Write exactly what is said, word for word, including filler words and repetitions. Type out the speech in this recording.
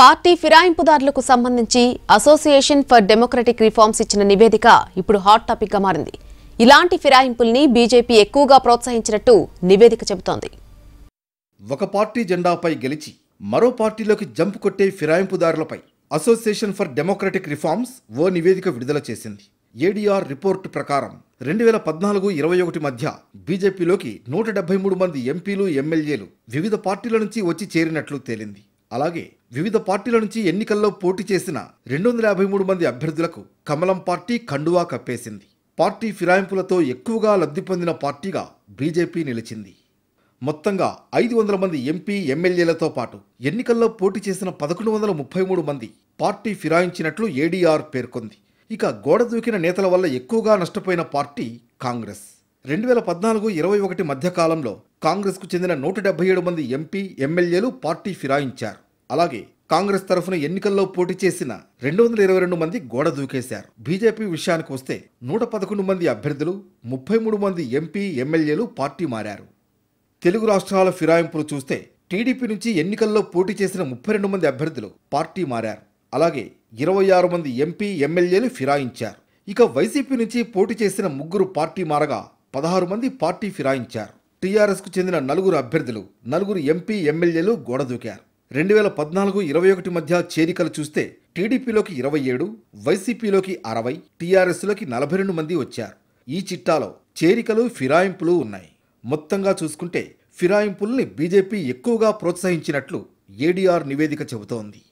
Party ఫిరాయింపుదారులకు సంబంధించి association for democratic reforms ఇచ్చిన నివేదిక ఇప్పుడు హాట్ టాపిక్ గా మారింది. ఇలాంటి ఫిరాయింపుల్ని బీజేపీ ఎక్కువగా ప్రోత్సహించినట్టు నివేదిక చెబుతోంది. ఒక పార్టీ జెండాపై గెలిచి మరో పార్టీలోకి జంప్ కొట్టే ఫిరాయింపుదారులపై అసోసియేషన్ ఫర్ డెమోక్రటిక్ రిఫార్మ్స్ ఓ నివేదిక విడుదల చేసింది. ఏడీఆర్ రిపోర్టు ప్రకారం రెండు వేల పద్నాలుగు ఇరవై ఒకటి మధ్య బీజేపీలోకి నూట డెబ్బై మూడు మంది ఎంపీలు ఎమ్మెల్యేలు వివిధ పార్టీల నుంచి వచ్చి చేరినట్లు తేలింది. అలాగే వివిధ పార్టీల నుంచి ఎన్నికల్లో పోటీ చేసిన రెండు వందల యాభై మూడు మంది అభ్యర్థులకు కమలం పార్టీ కండువా కప్పేసింది. పార్టీ ఫిరాయింపులతో ఎక్కువగా లబ్ధి పొందిన పార్టీగా బీజేపీ నిలిచింది. మొత్తంగా ఐదు వందల మంది ఎంపీ ఎమ్మెల్యేలతో పాటు ఎన్నికల్లో పోటీ చేసిన పదకొండు వందల ముప్పై మూడు మంది పార్టీ ఫిరాయించినట్లు ఏడీఆర్ పేర్కొంది. ఇక గోడ దూకిన నేతల వల్ల ఎక్కువగా నష్టపోయిన పార్టీ కాంగ్రెస్. రెండు వేల పద్నాలుగు ఇరవై ఒకటి మధ్య కాలంలో కాంగ్రెస్కు చెందిన నూట డెబ్బై ఏడు మంది ఎంపీ ఎమ్మెల్యేలు పార్టీ ఫిరాయించారు. అలాగే కాంగ్రెస్ తరఫున ఎన్నికల్లో పోటీ చేసిన రెండు వందల ఇరవై రెండు మంది గోడ దూకేశారు. బీజేపీ విషయానికి వస్తే నూట పదకొండు మంది అభ్యర్థులు ముప్పై మూడు మంది ఎంపీ ఎమ్మెల్యేలు పార్టీ మారారు. తెలుగు రాష్ట్రాల ఫిరాయింపులు చూస్తే టీడీపీ నుంచి ఎన్నికల్లో పోటీ చేసిన ముప్పై రెండు మంది అభ్యర్థులు పార్టీ మారారు. అలాగే ఇరవై ఆరు మంది ఎంపీ ఎమ్మెల్యేలు ఫిరాయించారు. ఇక వైసీపీ నుంచి పోటీ చేసిన ముగ్గురు పార్టీ మారగా పదహారు మంది పార్టీ ఫిరాయించారు. టీఆర్ఎస్కు చెందిన నలుగురు అభ్యర్థులు నలుగురు ఎంపీ ఎమ్మెల్యేలు గోడ దూకారు. రెండు వేల పద్నాలుగు ఇరవై ఒకటి మధ్య చేరికలు చూస్తే టీడీపీలోకి ఇరవై ఏడు వైసీపీలోకి అరవై టీఆర్ఎస్లోకి నలభై రెండు మంది వచ్చారు. ఈ చిట్టాలో చేరికలు ఫిరాయింపులు ఉన్నాయి. మొత్తంగా చూసుకుంటే ఫిరాయింపుల్ని బీజేపీ ఎక్కువగా ప్రోత్సహించినట్లు ఏడీఆర్ నివేదిక చెబుతోంది.